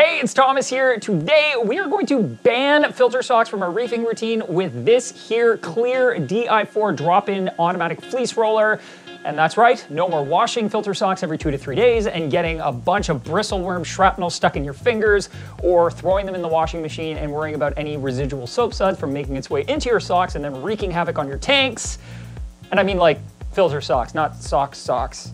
Hey, it's Thomas here. Today, we are going to ban filter socks from our reefing routine with this here Klir DI4 drop-in automatic fleece roller. And that's right, no more washing filter socks every 2 to 3 days and getting a bunch of bristleworm shrapnel stuck in your fingers or throwing them in the washing machine and worrying about any residual soap suds from making its way into your socks and then wreaking havoc on your tanks. And I mean like filter socks, not socks.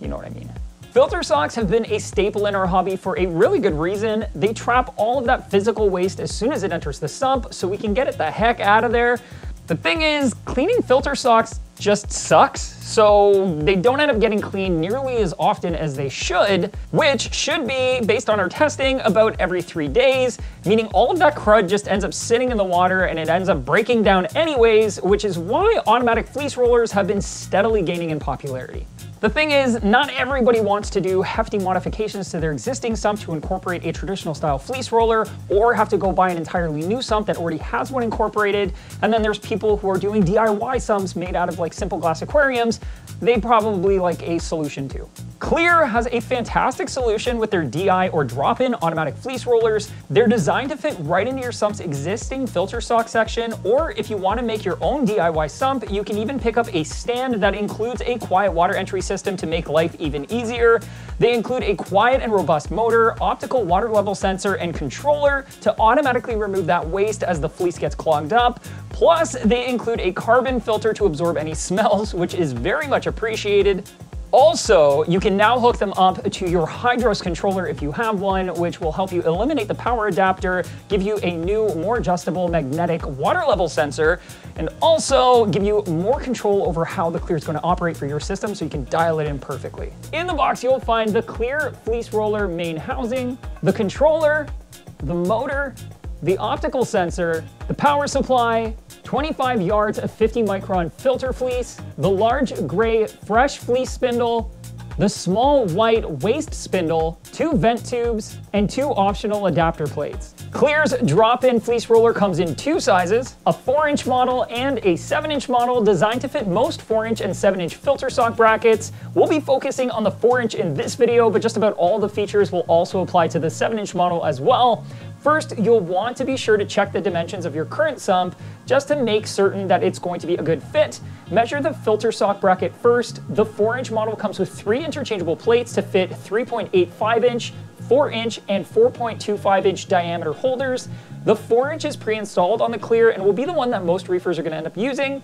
You know what I mean. Filter socks have been a staple in our hobby for a really good reason. They trap all of that physical waste as soon as it enters the sump, so we can get it the heck out of there. The thing is, cleaning filter socks just sucks, so they don't end up getting cleaned nearly as often as they should, which should be, based on our testing, about every 3 days, meaning all of that crud just ends up sitting in the water and it ends up breaking down anyways, which is why automatic fleece rollers have been steadily gaining in popularity. The thing is, not everybody wants to do hefty modifications to their existing sump to incorporate a traditional style fleece roller, or have to go buy an entirely new sump that already has one incorporated. And then there's people who are doing DIY sumps made out of like simple glass aquariums. They probably like a solution too. Klir has a fantastic solution with their DI or drop-in automatic fleece rollers. They're designed to fit right into your sump's existing filter sock section, or if you want to make your own DIY sump, you can even pick up a stand that includes a quiet water entry system to make life even easier. They include a quiet and robust motor, optical water level sensor, and controller to automatically remove that waste as the fleece gets clogged up. Plus, they include a carbon filter to absorb any smells, which is very much appreciated. Also, you can now hook them up to your Hydros controller if you have one, which will help you eliminate the power adapter, give you a new, more adjustable magnetic water level sensor, and also give you more control over how the Klir is going to operate for your system so you can dial it in perfectly. In the box, you'll find the Klir fleece roller main housing, the controller, the motor, the optical sensor, the power supply, 25 yards of 50 micron filter fleece, the large gray fresh fleece spindle, the small white waste spindle, 2 vent tubes, and 2 optional adapter plates. Klir's drop-in fleece roller comes in 2 sizes, a 4-inch model and a 7-inch model, designed to fit most 4-inch and 7-inch filter sock brackets. We'll be focusing on the 4-inch in this video, but just about all the features will also apply to the 7-inch model as well. First, you'll want to be sure to check the dimensions of your current sump just to make certain that it's going to be a good fit. Measure the filter sock bracket first. The 4-inch model comes with 3 interchangeable plates to fit 3.85-inch, 4-inch, and 4.25-inch diameter holders. The 4-inch is pre-installed on the Klir and will be the one that most reefers are going to end up using.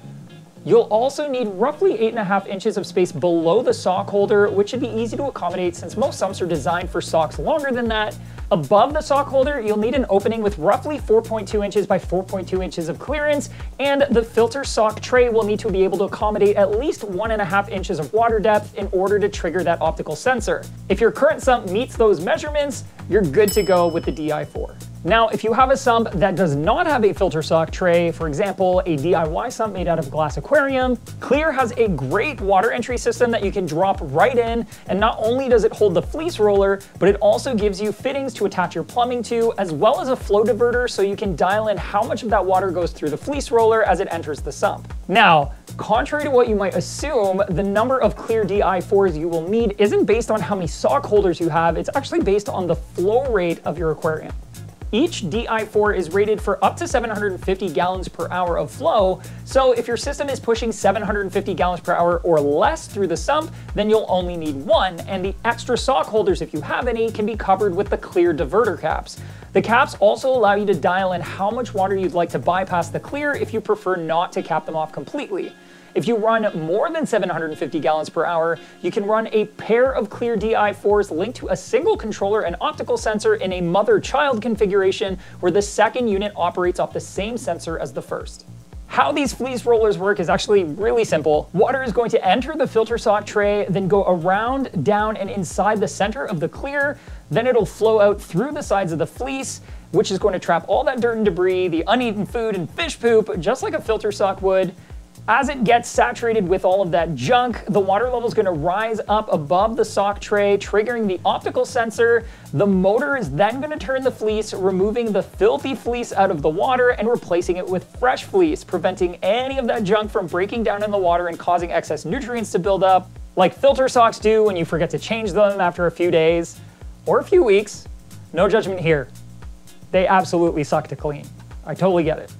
You'll also need roughly 8.5 inches of space below the sock holder, which should be easy to accommodate since most sumps are designed for socks longer than that. Above the sock holder, you'll need an opening with roughly 4.2 inches by 4.2 inches of clearance, and the filter sock tray will need to be able to accommodate at least 1.5 inches of water depth in order to trigger that optical sensor. If your current sump meets those measurements, you're good to go with the DI4. Now, if you have a sump that does not have a filter sock tray, for example, a DIY sump made out of a glass aquarium, Klir has a great water entry system that you can drop right in, and not only does it hold the fleece roller, but it also gives you fittings to attach your plumbing to, as well as a flow diverter so you can dial in how much of that water goes through the fleece roller as it enters the sump. Now, contrary to what you might assume, the number of Klir DI4s you will need isn't based on how many sock holders you have, it's actually based on the flow rate of your aquarium. Each DI4 is rated for up to 750 gallons per hour of flow, so if your system is pushing 750 gallons per hour or less through the sump, then you'll only need one, and the extra sock holders, if you have any, can be covered with the Klir diverter caps. The caps also allow you to dial in how much water you'd like to bypass the Klir if you prefer not to cap them off completely. If you run more than 750 gallons per hour, you can run a pair of Klir DI4s linked to a single controller and optical sensor in a mother-child configuration where the second unit operates off the same sensor as the first. How these fleece rollers work is actually really simple. Water is going to enter the filter sock tray, then go around, down, and inside the center of the Klir. Then it'll flow out through the sides of the fleece, which is going to trap all that dirt and debris, the uneaten food and fish poop, just like a filter sock would. As it gets saturated with all of that junk, the water level is going to rise up above the sock tray, triggering the optical sensor. The motor is then going to turn the fleece, removing the filthy fleece out of the water and replacing it with fresh fleece, preventing any of that junk from breaking down in the water and causing excess nutrients to build up, like filter socks do when you forget to change them after a few days or a few weeks. No judgment here. They absolutely suck to clean. I totally get it.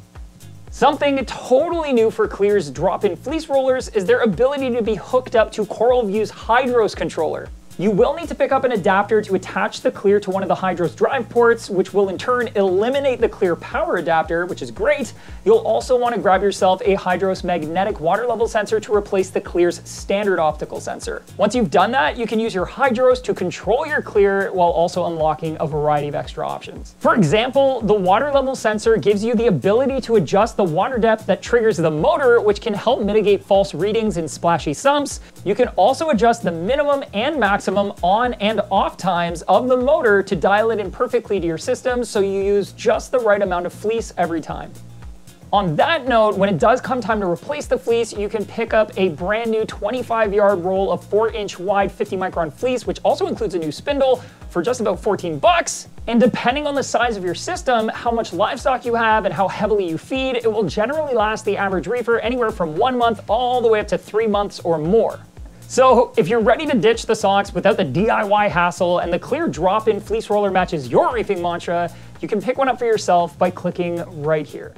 Something totally new for Klir's drop-in fleece rollers is their ability to be hooked up to Coralview's Hydros controller. You will need to pick up an adapter to attach the Klir to one of the Hydros drive ports, which will in turn eliminate the Klir power adapter, which is great. You'll also want to grab yourself a Hydros magnetic water level sensor to replace the Klir's standard optical sensor. Once you've done that, you can use your Hydros to control your Klir while also unlocking a variety of extra options. For example, the water level sensor gives you the ability to adjust the water depth that triggers the motor, which can help mitigate false readings in splashy sumps. You can also adjust the minimum and maximum on and off times of the motor to dial it in perfectly to your system so you use just the right amount of fleece every time. On that note, when it does come time to replace the fleece, you can pick up a brand new 25-yard roll of 4-inch wide 50-micron fleece, which also includes a new spindle, for just about 14 bucks. And depending on the size of your system, how much livestock you have, and how heavily you feed, it will generally last the average reefer anywhere from 1 month all the way up to 3 months or more. So if you're ready to ditch the socks without the DIY hassle and the Klir drop-in fleece roller matches your reefing mantra, you can pick one up for yourself by clicking right here.